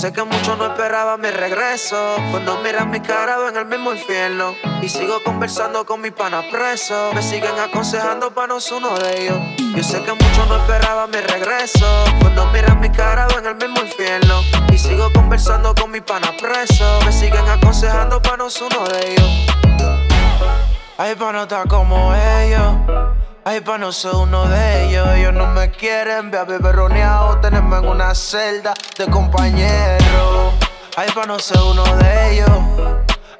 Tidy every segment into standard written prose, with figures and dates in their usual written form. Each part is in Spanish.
Sé que muchos no esperaban mi regreso. Cuando miran mi cara ven el mismo infierno. Y sigo conversando con mi pana preso. Me siguen aconsejando pa' no ser uno de ellos. Yo sé que muchos no esperaban mi regreso. Cuando miran mi cara ven el mismo infierno. Y sigo conversando con mi pana preso. Me siguen aconsejando pa' no ser uno de ellos. Ay, pa' no estar como ellos. Ay, pa' no ser uno de ellos. Ellos no me quieren, ve a beberoneado, tenerme en una celda de compañero. Ay, pa' no ser uno de ellos.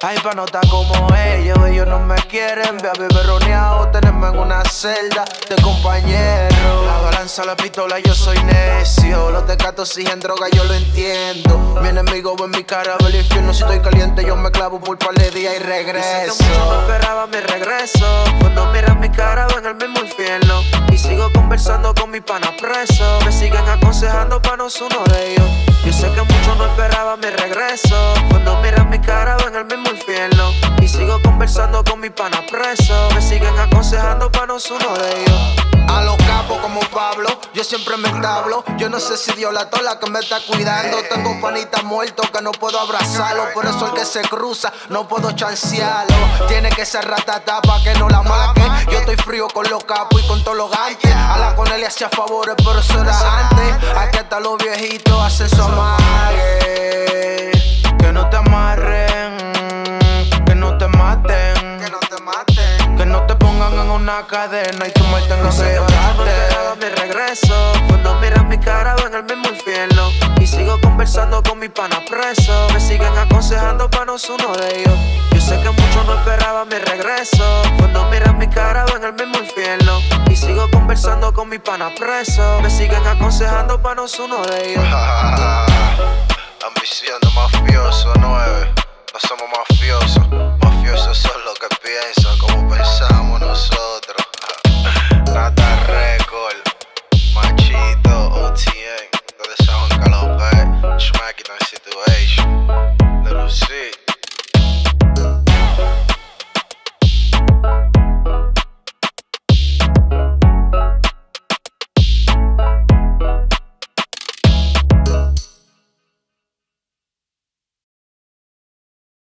Ay, pa' no estar como ellos. Ellos no me quieren, ve a beberoneado, tenerme en una celda de compañero. La balanza, la pistola, yo soy necio. Los tecatos siguen droga, yo lo entiendo. Mi enemigo ve en mi cara, ve el infierno. Si estoy caliente, yo me clavo por par de días y regreso. Dice que mucho no esperaba mi regreso. Cuando miran mi cara, ven el mismo infierno. Y sigo conversando con mi pana preso. Me siguen aconsejando pa' no ser uno de ellos. Yo sé que muchos no esperaban mi regreso. Cuando miran mi cara, ven el mismo infierno. Y sigo conversando con mi pana preso. Me siguen aconsejando pa' no ser uno de ellos. A los capos como Pablo, yo siempre me establo. Yo no sé si Dios la tola que me está cuidando. Tengo panitas muertos que no puedo abrazarlo. Por eso el que se cruza no puedo chancearlo. Tiene que ser ratatá pa' que no la maquen. Yo estoy frío con los capos y con todos los gantes. A la con él le hacía favores, pero eso era antes. Aquí hasta los viejitos hacen su amague. Que no te amarren, que no te maten, que no te maten, que no te pongan en una cadena y tu mal tenga que llevarte. Mi regreso, cuando miran mi cara ven el mismo infierno. Y sigo conversando con mi pana preso. Me siguen aconsejando pa' no ser uno de ellos. Yo sé que muchos no esperaban mi regreso. Cuando miran mi cara ven el mismo infierno. Y sigo conversando con mi pana preso. Me siguen aconsejando pa' no ser uno de ellos. Ambición.